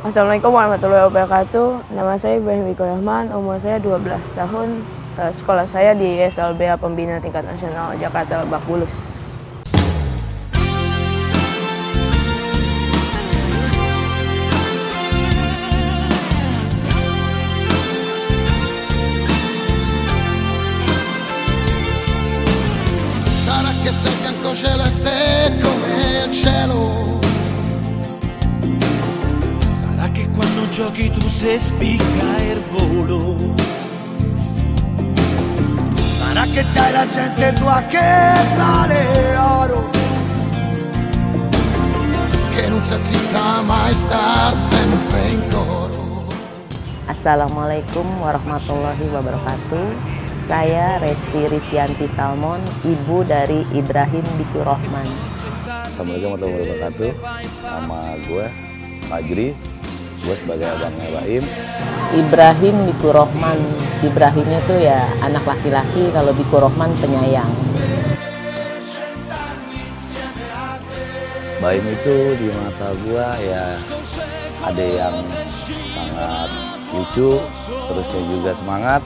Assalamualaikum warahmatullahi wabarakatuh. Nama saya Ibrahim Bikirohman, umur saya 12 tahun. Sekolah saya di SLB Pembina Tingkat Nasional Jakarta Bakulus. Sarà che sei Bianco Celeste come il cielo. Giochi tu se spicca il volo, sarà che c'hai la gente tua che vale oro, che non si zitta mai, sta sempre in coro. Assalamualaikum warahmatullahi wabarakatuh. Saya Resti Risyanti Salmon, ibu dari Ibrahim Bikirohman. Assalamualaikum warahmatullahi wabarakatuh. Nama gue Pak Giri. Gue sebagai abangnya Baim. Ibrahim Dipoeman, Ibrahimnya tuh ya anak laki-laki, kalau Dipoeman penyayang. Baim itu di mata gue ya ada yang sangat lucu, terusnya juga semangat.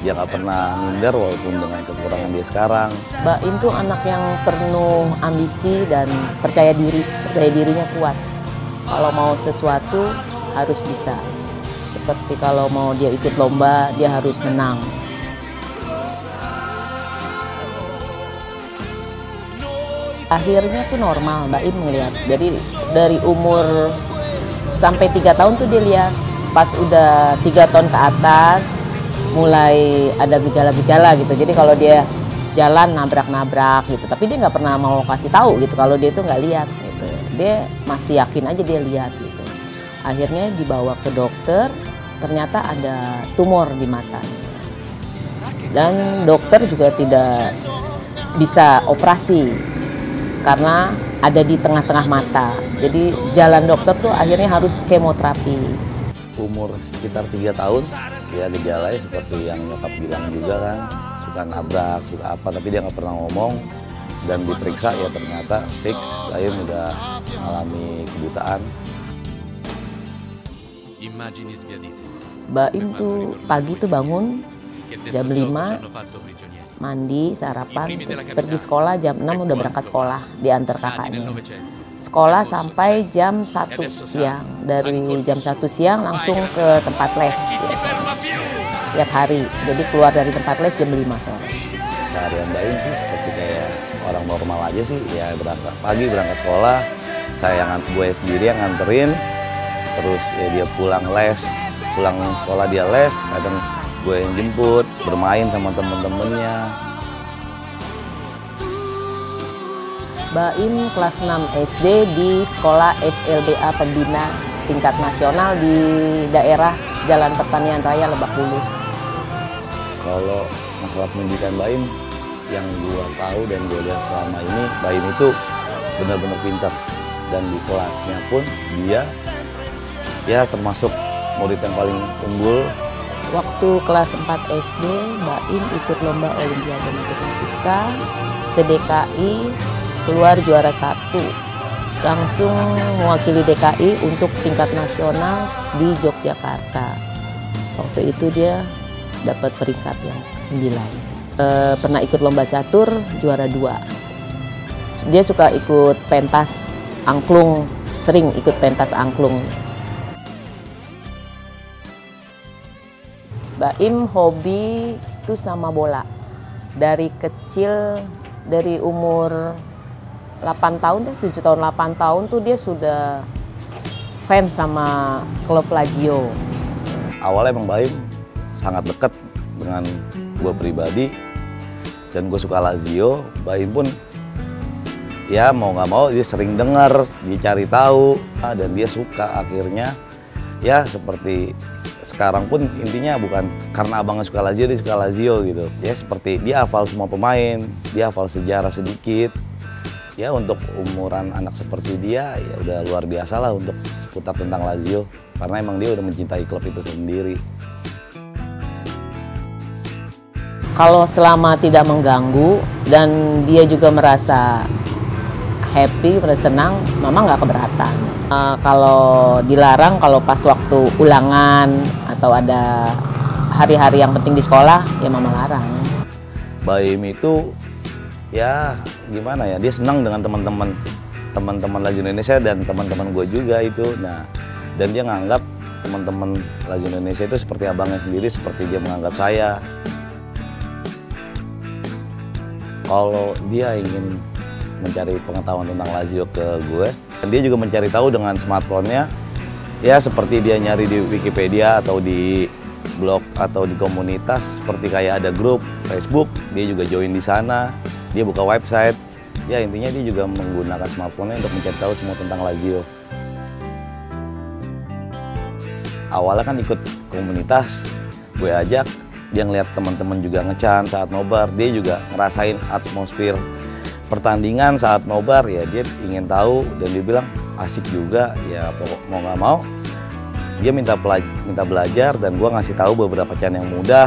Dia gak pernah minder walaupun dengan kekurangan dia sekarang. Baim tuh anak yang penuh ambisi dan percaya diri, percaya dirinya kuat. Kalau mau sesuatu harus bisa. Seperti kalau mau dia ikut lomba, dia harus menang. Akhirnya tuh normal, Mbak Im ngeliat. Jadi dari umur sampai 3 tahun tuh dia lihat. Pas udah 3 tahun ke atas, mulai ada gejala-gejala gitu. Jadi kalau dia jalan nabrak-nabrak gitu, tapi dia nggak pernah mau kasih tahu gitu. Kalau dia tuh nggak lihat. Dia masih yakin aja dia lihat gitu. Akhirnya dibawa ke dokter, ternyata ada tumor di mata. Dan dokter juga tidak bisa operasi karena ada di tengah-tengah mata. Jadi jalan dokter tuh akhirnya harus kemoterapi. Umur sekitar 3 tahun, dia gejalanya seperti yang nyokap bilang juga kan, suka nabrak, suka apa, tapi dia nggak pernah ngomong. Dan diperiksa ya ternyata fix, Baim udah mengalami kebutaan. Baim tuh pagi tuh bangun jam 5, mandi, sarapan, terus pergi sekolah jam 6 udah berangkat sekolah, diantar kakaknya. Sekolah sampai jam 1 siang, dari jam 1 siang langsung ke tempat les. Tiap hari, jadi keluar dari tempat les jam 5 sore. Seharian Baim sih seperti kayak orang normal aja sih, ya berangkat pagi, berangkat sekolah, gue sendiri yang nganterin, terus ya dia pulang les, pulang sekolah dia les, kadang gue yang jemput, bermain sama temen-temennya. Baim kelas 6 SD di sekolah SLBA Pembina Tingkat Nasional di daerah Jalan Pertanian Raya Lebak Bulus. Kalau masalah pendidikan Baim, yang gue tahu dan gue lihat selama ini, Baim itu benar-benar pintar. Dan di kelasnya pun dia ya termasuk murid yang paling unggul. Waktu kelas 4 SD, Baim ikut lomba Olimpico matematika, se-DKI keluar juara 1. Langsung mewakili DKI untuk tingkat nasional di Yogyakarta. Waktu itu dia dapat peringkat yang ke-9. Pernah ikut lomba catur juara 2. Dia suka ikut pentas angklung, sering ikut pentas angklung. Baim hobi tuh sama bola. Dari kecil, dari umur 8 tahun deh, 7 tahun 8 tahun tuh dia sudah fans sama klub Lazio. Awalnya emang Baim sangat dekat dengan gue pribadi dan gue suka Lazio. Baim pun ya mau nggak mau dia sering dengar, dicari tahu, dan dia suka akhirnya. Ya seperti sekarang pun intinya bukan karena abangnya suka Lazio dia suka Lazio gitu ya, seperti dia hafal semua pemain, dia hafal sejarah sedikit. Ya untuk umuran anak seperti dia ya udah luar biasa lah untuk seputar tentang Lazio, karena emang dia udah mencintai klub itu sendiri. Kalau selama tidak mengganggu dan dia juga merasa happy, pada senang, mama nggak keberatan. Kalau dilarang, kalau pas waktu ulangan atau ada hari-hari yang penting di sekolah, ya mama larang. Baim itu ya gimana ya, dia senang dengan teman-teman Lazio Indonesia dan teman-teman gue juga itu. Nah, dan dia nganggap teman-teman Lazio Indonesia itu seperti abangnya sendiri, seperti dia menganggap saya. Kalau dia ingin mencari pengetahuan tentang Lazio ke gue, dan dia juga mencari tahu dengan smartphone-nya, ya seperti dia nyari di Wikipedia atau di blog atau di komunitas, seperti kayak ada grup Facebook, dia juga join di sana, dia buka website, ya intinya dia juga menggunakan smartphone-nya untuk mencari tahu semua tentang Lazio. Awalnya kan ikut komunitas, gue ajak, dia ngeliat teman-teman juga ngecan saat nobar, dia juga ngerasain atmosfer pertandingan saat nobar, ya dia ingin tahu dan dia bilang asik juga, ya mau nggak mau dia minta belajar, dan gue ngasih tahu beberapa can yang mudah,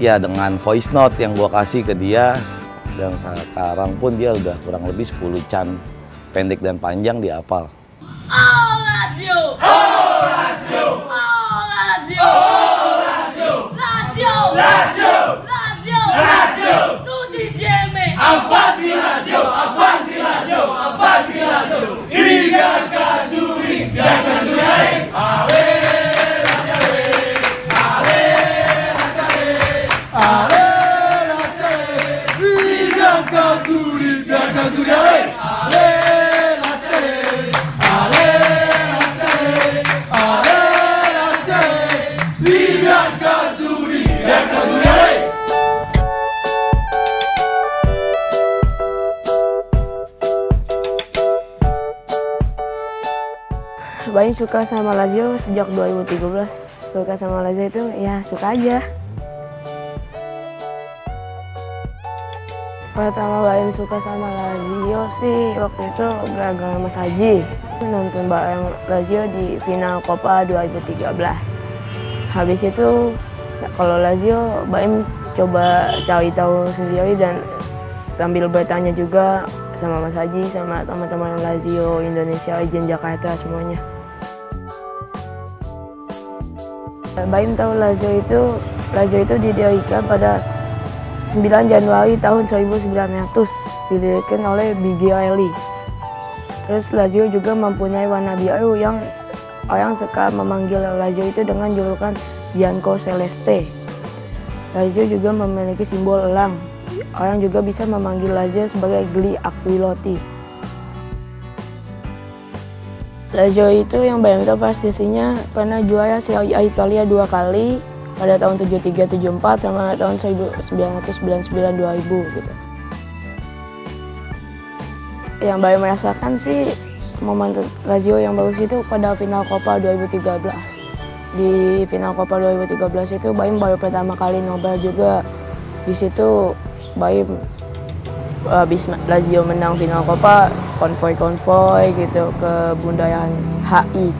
ya dengan voice note yang gue kasih ke dia, dan sekarang pun dia udah kurang lebih 10 can pendek dan panjang dia hafal. Oh Lazio! Oh Lazio! Oh Lazio! Oh Lazio! Lazio! Lazio! Lazio! Lazio! Tutti insieme! Avanti Lazio! Avanti Lazio! Avanti Lazio! I biancazzurri! Biancazzurri! Ave Laziale! Ave Laziale! Ave Laziale! I biancazzurri! Biancazzurri! Ave! Baim suka sama Lazio sejak 2013. Suka sama Lazio itu ya suka aja. Pertama Baim suka sama Lazio sih waktu itu gagal Mas Haji. Nonton bareng Lazio di final Coppa 2013. Habis itu kalau Lazio Baim coba cari tahu sendiri dan sambil bertanya juga sama Mas Haji, sama teman-teman Lazio Indonesia, Ijen Jakarta semuanya. Baim tahu Lazio itu didirikan pada 9 Januari tahun 1900, didirikan oleh Bigioeli. Terus Lazio juga mempunyai warna biru yang orang suka memanggil Lazio itu dengan julukan Bianco Celeste. Lazio juga memiliki simbol elang. Orang juga bisa memanggil Lazio sebagai Gli Aquilotti. Lazio itu yang Baim tahu pastinya pernah juara Serie A Italia 2 kali pada tahun 73-74 sama tahun 1999-2000 gitu. Yang Baim merasakan sih momen Lazio yang bagus itu pada final Coppa 2013. Di final Coppa 2013 itu Baim baru pertama kali nobar juga. Di situ Baim habis Lazio menang final Coppa, konvoy gitu ke bundaran HI.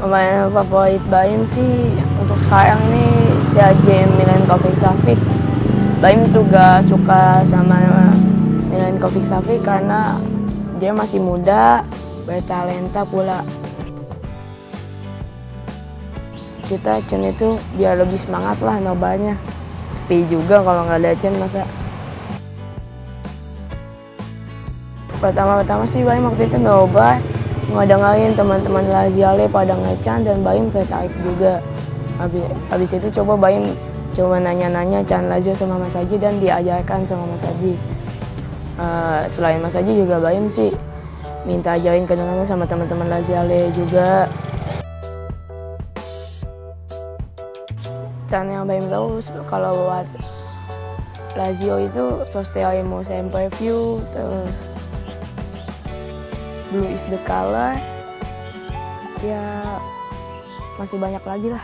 Pemain favorit Baim sih untuk sekarang nih si Milinković-Savić. Baim juga suka sama Milinković-Savić karena dia masih muda, bertalenta pula. Kita Cen itu biar lebih semangat lah nobarnya. Sepi juga kalau nggak ada Cen masa. Pertama-tama sih Baim waktu itu nobar, ngedengerin teman-teman Laziale pada ngecan dan Baim tertarik juga. Habis itu coba Baim coba nanya-nanya Can Lazio sama Mas Haji dan diajarkan sama Mas Haji. Selain Mas Haji juga Baim sih minta ajarin kedengarannya sama teman-teman Laziale juga. Can yang Baim tahu kalau buat Lazio itu Sosterimo Sempre View, terus Blue is the Color, ya masih banyak lagi lah.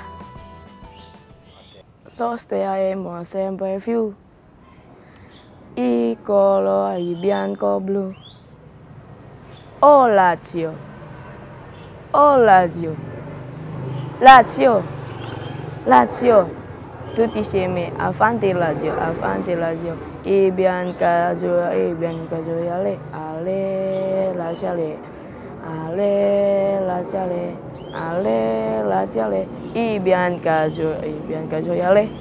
Sosterimo Sempre View, I colori bianco blu, O Lazio, O Lazio, Lazio, Lazio. Tutti insieme, avanti Lazio, I Bianca Zoi, Bianca Zoi ale, ale Laziale, ale Laziale, ale Laziale, I Bianca Zoi, Bianca Zoi ale.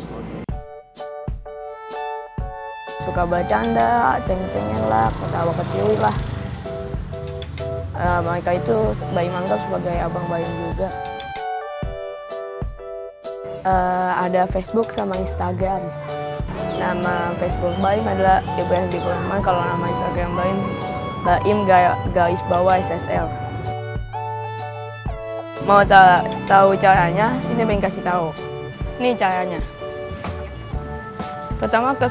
Suka bercanda, ceng-cengan lah, ketawa kecil lah. Mereka itu Baim anggap sebagai abang Baim juga. Ada Facebook sama Instagram. Nama Facebook Baim adalah Ibrahim Dipoeman. Kalau nama Instagram Baim, Baim _SSL. Mau tahu caranya? Sini Baim kasih tahu. Ini caranya. Pertama ke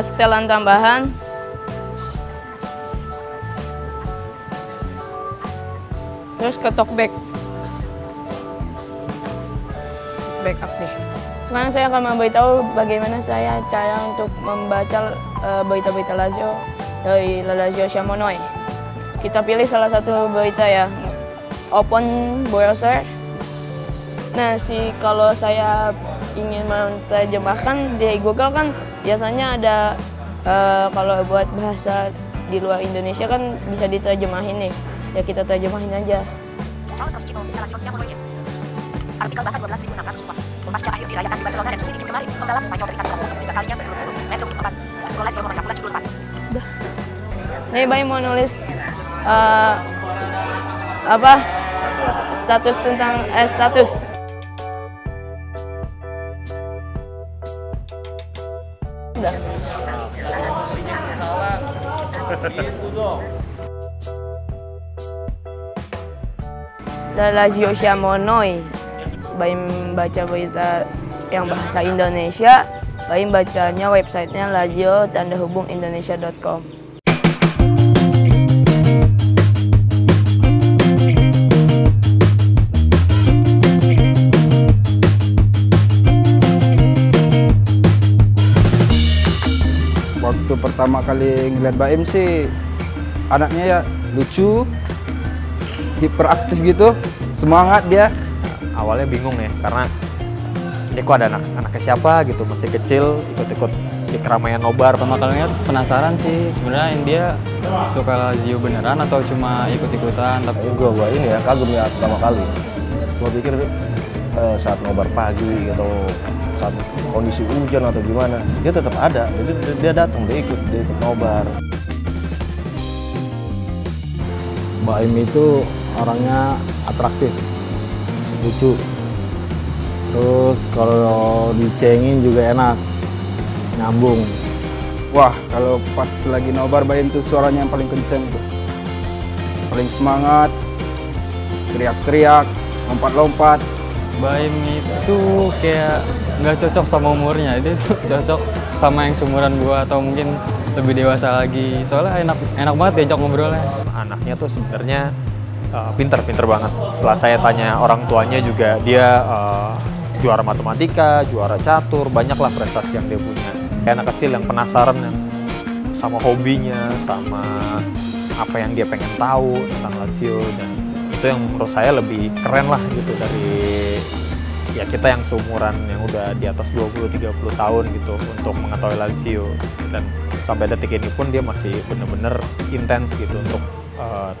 setelan tambahan, terus ke talkback up nih. Sekarang saya akan memberitahu bagaimana saya cara untuk membaca berita-berita Lazio dari Lazio Siamo Noi. Kita pilih salah satu berita ya, open browser. Nah, kalau saya ingin menerjemahkan di Google kan biasanya ada kalau buat bahasa di luar Indonesia kan bisa diterjemahin nih. Ya kita terjemahin aja. Artikel bahkan 12.600 uang. Pasca akhir dirayakan di Barcelona dan sesi dingin kemarin, pembalap Spanyol terikat kabur untuk ketiga kalinya berturut-turut. Metro Group 4. Goles yang memasakkan judul 4. Udah. Nih Baim mau nulis status tentang status. Lazio Siamo Noi. Baim baca berita yang bahasa Indonesia. Baim bacanya websitenya LazioTandahubungIndonesia.com. Waktu pertama kali ngeliat Baim sih, anaknya ya lucu, hiperaktif gitu, semangat dia. Awalnya bingung ya, karena ini kok ada anaknya siapa gitu, masih kecil, ikut-ikut di keramaian nobar. Pertama kalinya penasaran sih, sebenarnya dia suka Lazio beneran atau cuma ikut-ikutan. Tapi gue ini ya kagum ya pertama kali. Gue pikir saat nobar pagi atau saat kondisi hujan atau gimana, dia tetap ada. Jadi dia datang, dia ikut nobar. Baim itu orangnya atraktif, lucu, terus kalau dicengin juga enak, nyambung. Wah, kalau pas lagi nobar Baim itu suaranya yang paling kenceng tuh, paling semangat, teriak-teriak, lompat-lompat. Baim itu kayak nggak cocok sama umurnya, dia tuh cocok sama yang seumuran gua atau mungkin lebih dewasa lagi. Soalnya enak banget diajak ngobrolnya. Anaknya tuh sebenarnya pinter banget. Setelah saya tanya orang tuanya juga, dia juara matematika, juara catur, banyaklah prestasi yang dia punya. Kayak anak kecil yang penasaran sama hobinya, sama apa yang dia pengen tahu tentang Lazio, dan itu yang menurut saya lebih keren lah gitu dari ya kita yang seumuran yang udah di atas 20-30 tahun gitu untuk mengetahui Lazio. Dan sampai detik ini pun dia masih bener-bener intens gitu untuk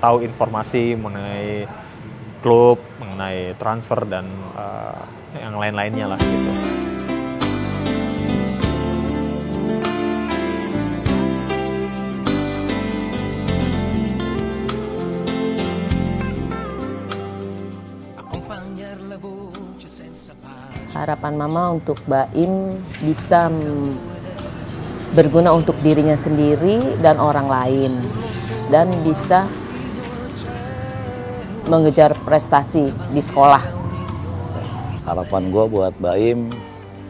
tahu informasi mengenai klub, mengenai transfer dan yang lain-lainnya lah gitu. Harapan Mama untuk Baim bisa berguna untuk dirinya sendiri dan orang lain, dan bisa mengejar prestasi di sekolah. Harapan gue buat Baim,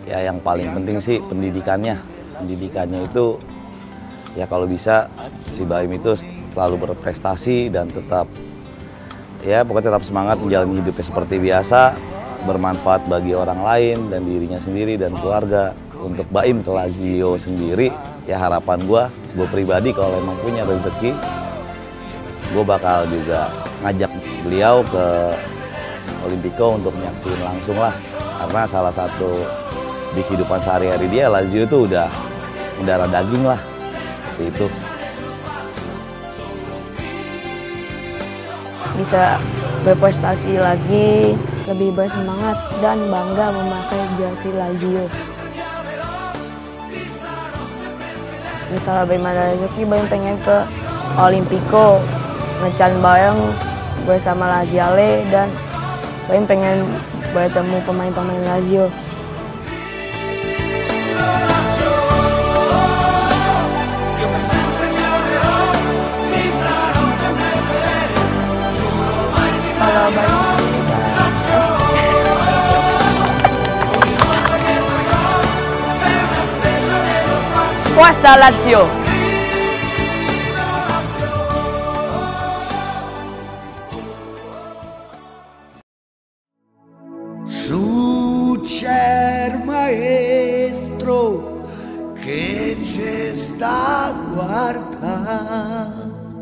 ya yang paling penting sih pendidikannya. Pendidikannya itu, ya kalau bisa si Baim itu selalu berprestasi dan tetap, ya pokoknya tetap semangat menjalani hidupnya seperti biasa, bermanfaat bagi orang lain dan dirinya sendiri dan keluarga. Untuk Baim ke Lazio sendiri, ya harapan gue pribadi kalau emang punya rezeki, gue bakal juga ngajak beliau ke Olimpico untuk menyaksikan langsung lah. Karena salah satu di kehidupan sehari-hari dia, Lazio itu udah darah daging lah, seperti itu. Bisa berprestasi lagi, lebih bersemangat dan bangga memakai jersey Lazio. Misalnya Baim ada rezeki, Baim pengen ke Olimpico, ngecan bareng bersama Laziale, dan Baim pengen bertemu pemain-pemain Lazio. Kalau Baim kuasa Lazio. Succe il maestro che ci sta a guardare.